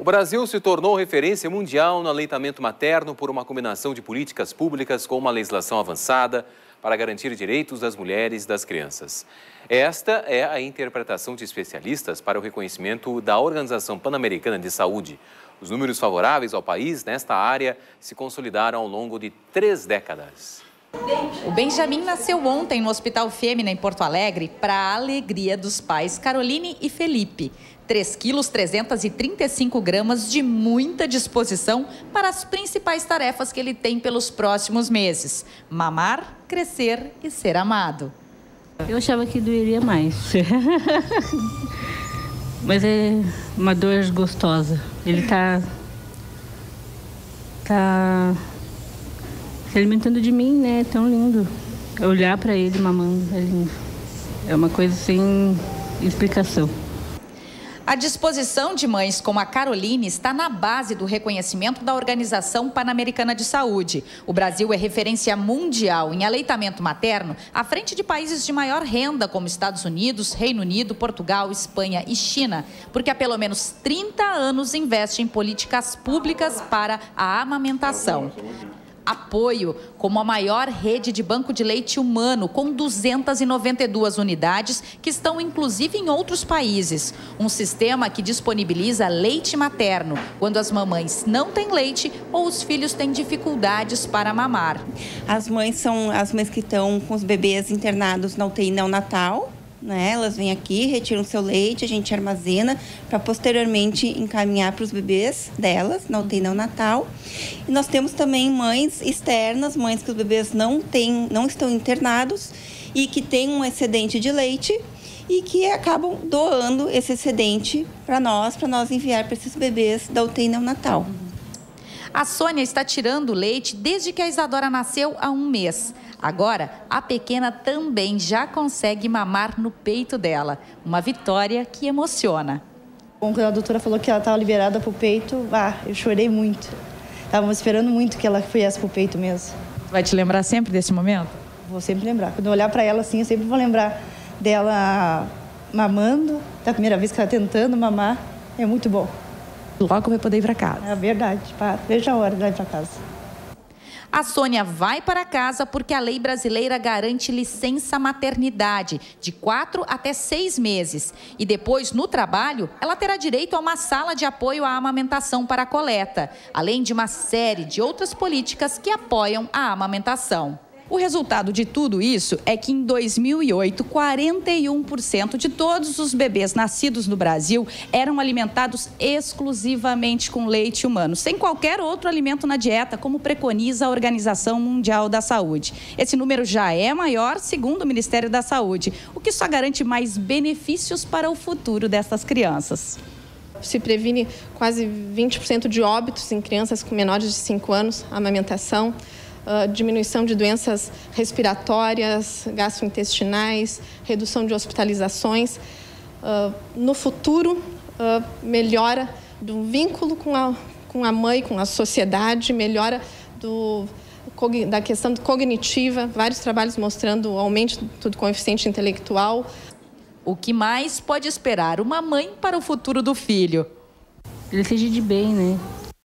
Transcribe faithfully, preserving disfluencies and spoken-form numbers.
O Brasil se tornou referência mundial no aleitamento materno por uma combinação de políticas públicas com uma legislação avançada para garantir direitos das mulheres e das crianças. Esta é a interpretação de especialistas para o reconhecimento da Organização Pan-Americana de Saúde. Os números favoráveis ao país nesta área se consolidaram ao longo de três décadas. O Benjamin nasceu ontem no Hospital Fêmina, em Porto Alegre, para a alegria dos pais Caroline e Felipe. três quilos trezentos e trinta e cinco gramas de muita disposição para as principais tarefas que ele tem pelos próximos meses. Mamar, crescer e ser amado. Eu achava que doeria mais. Mas é uma dor gostosa. Ele tá... tá... se alimentando de mim, né? É tão lindo. Olhar para ele mamando é lindo. É uma coisa sem explicação. A disposição de mães como a Caroline está na base do reconhecimento da Organização Pan-Americana de Saúde. O Brasil é referência mundial em aleitamento materno, à frente de países de maior renda, como Estados Unidos, Reino Unido, Portugal, Espanha e China, porque há pelo menos trinta anos investe em políticas públicas para a amamentação. Apoio, como a maior rede de banco de leite humano, com duzentas e noventa e duas unidades, que estão inclusive em outros países. Um sistema que disponibiliza leite materno, quando as mamães não têm leite ou os filhos têm dificuldades para mamar. As mães são as mães que estão com os bebês internados na U T I neonatal, né? Elas vêm aqui, retiram seu leite, a gente armazena para posteriormente encaminhar para os bebês delas, na U T I neonatal. E nós temos também mães externas, mães que os bebês não, têm, não estão internados e que têm um excedente de leite e que acabam doando esse excedente para nós, para nós enviar para esses bebês da U T I neonatal. A Sônia está tirando leite desde que a Isadora nasceu há um mês. Agora, a pequena também já consegue mamar no peito dela. Uma vitória que emociona. Bom, quando a doutora falou que ela estava liberada para o peito, ah, eu chorei muito. Estava esperando muito que ela viesse para o peito mesmo. Vai te lembrar sempre desse momento? Vou sempre lembrar. Quando eu olhar para ela assim, eu sempre vou lembrar dela mamando, da primeira vez que ela tentando mamar. É muito bom. Logo vai poder ir para casa. É verdade, pá. Veja a hora de ir para casa. A Sônia vai para casa porque a lei brasileira garante licença maternidade de quatro até seis meses. E depois, no trabalho, ela terá direito a uma sala de apoio à amamentação para a coleta, além de uma série de outras políticas que apoiam a amamentação. O resultado de tudo isso é que em dois mil e oito, quarenta e um por cento de todos os bebês nascidos no Brasil eram alimentados exclusivamente com leite humano, sem qualquer outro alimento na dieta, como preconiza a Organização Mundial da Saúde. Esse número já é maior, segundo o Ministério da Saúde, o que só garante mais benefícios para o futuro dessas crianças. Se previne quase vinte por cento de óbitos em crianças com menores de cinco anos, amamentação. Uh, diminuição de doenças respiratórias, gastrointestinais, redução de hospitalizações. Uh, no futuro, uh, melhora do vínculo com a, com a mãe, com a sociedade, melhora do, da questão cognitiva, vários trabalhos mostrando o aumento do coeficiente intelectual. O que mais pode esperar uma mãe para o futuro do filho? Ele seja de bem, né?